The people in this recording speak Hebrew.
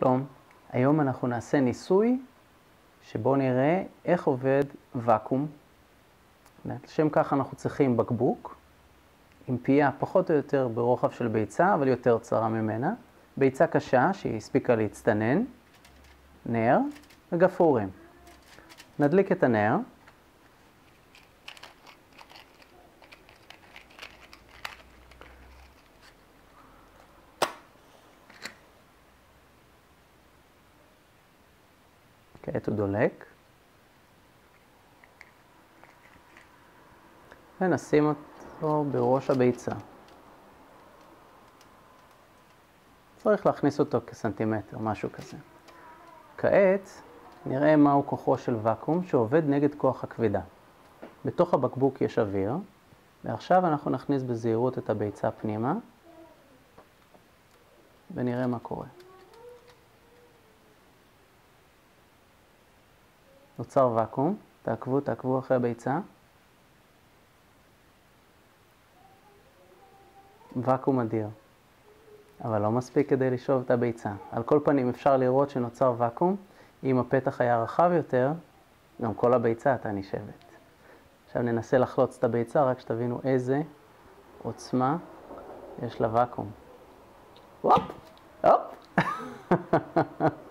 שלום, היום אנחנו נעשה ניסוי שבו נראה איך עובד וקום. לשם כך אנחנו צריכים בקבוק עם פייה פחות או יותר ברוחב של ביצה, אבל יותר צרה ממנה, ביצה קשה שהיא הספיקה להצטנן, נר וגפורים. נדליק את הנר. כעת הוא דולק, ונשים אותו בראש הביצה. צריך להכניס אותו כסנטימטר, משהו כזה. כעת נראה מהו כוחו של וקום שעובד נגד כוח הכבידה. בתוך הבקבוק יש אוויר, ועכשיו אנחנו נכניס בזהירות את הביצה פנימה, ונראה מה קורה. נוצר וקום, תעקבו אחרי הביצה. וקום אדיר, אבל לא מספיק כדי לשאוב את הביצה. על כל פנים אפשר לראות שנוצר וקום, אם הפתח היה רחב יותר, גם כל הביצה הייתה נשאבת. עכשיו ננסה לחלוץ את הביצה, רק שתבינו איזה עוצמה יש לווקום. וופ! הופ!